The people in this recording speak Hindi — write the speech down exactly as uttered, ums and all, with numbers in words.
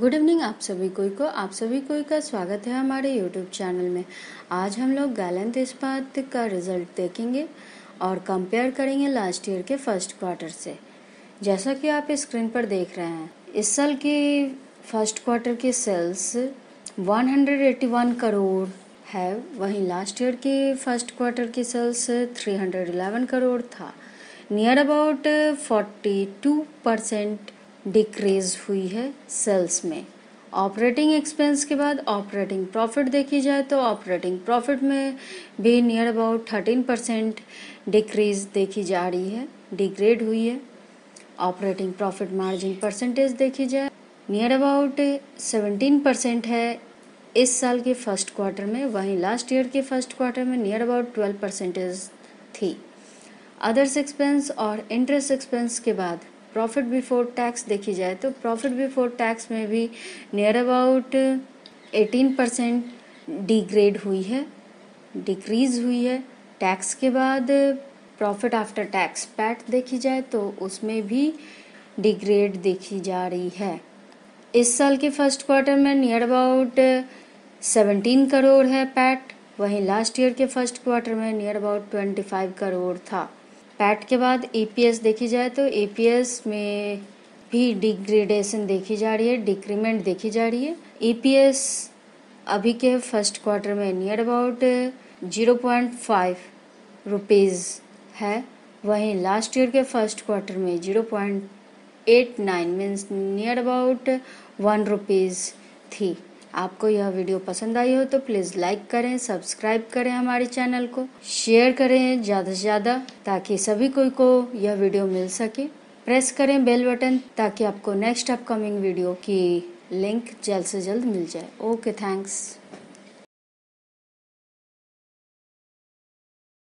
गुड इवनिंग आप सभी कोई को आप सभी कोई का स्वागत है हमारे यूट्यूब चैनल में। आज हम लोग गैलेंथ इस्पात का रिजल्ट देखेंगे और कंपेयर करेंगे लास्ट ईयर के फर्स्ट क्वार्टर से। जैसा कि आप स्क्रीन पर देख रहे हैं, इस साल की फर्स्ट क्वार्टर की सेल्स एक सौ इक्यासी करोड़ है, वहीं लास्ट ईयर की फर्स्ट क्वार्टर की सेल्स तीन सौ ग्यारह करोड़ था। नियर अबाउट बयालीस परसेंट डिक्रीज हुई है सेल्स में। ऑपरेटिंग एक्सपेंस के बाद ऑपरेटिंग प्रॉफिट देखी जाए तो ऑपरेटिंग प्रॉफिट में भी near about thirteen percent decrease देखी जा रही है, डिग्रेड हुई है। ऑपरेटिंग प्रॉफिट मार्जिन परसेंटेज देखी जाए नियर अबाउट सेवेंटीन परसेंट है इस साल के फर्स्ट क्वार्टर में, वहीं लास्ट ईयर के फर्स्ट क्वार्टर में नियर अबाउट ट्वेल्व परसेंटेज थी। अदर्स एक्सपेंस और इंटरेस्ट एक्सपेंस के बाद प्रॉफिट बिफोर टैक्स देखी जाए तो प्रॉफिट बिफोर टैक्स में भी नियर अबाउट अठारह परसेंट डिग्रेड हुई है, डिक्रीज हुई है। टैक्स के बाद प्रॉफिट आफ्टर टैक्स पैट देखी जाए तो उसमें भी डिग्रेड देखी जा रही है। इस साल के फर्स्ट क्वार्टर में नियर अबाउट सत्रह करोड़ है पैट, वहीं लास्ट ईयर के फर्स्ट क्वार्टर में नियर अबाउट पच्चीस करोड़ था। पैट के बाद ई पी एस देखी जाए तो ई पी एस में भी डिग्रेडेशन देखी जा रही है, डिक्रीमेंट देखी जा रही है। ई पी एस अभी के फर्स्ट क्वार्टर में near about zero point five rupees है, वहीं लास्ट ईयर के फर्स्ट क्वार्टर में zero point eight nine means near about one rupees थी। आपको यह वीडियो पसंद आई हो तो प्लीज़ लाइक करें, सब्सक्राइब करें हमारे चैनल को, शेयर करें ज़्यादा से ज़्यादा ताकि सभी कोई को यह वीडियो मिल सके। प्रेस करें बेल बटन ताकि आपको नेक्स्ट अपकमिंग वीडियो की लिंक जल्द से जल्द मिल जाए। Okay, thanks.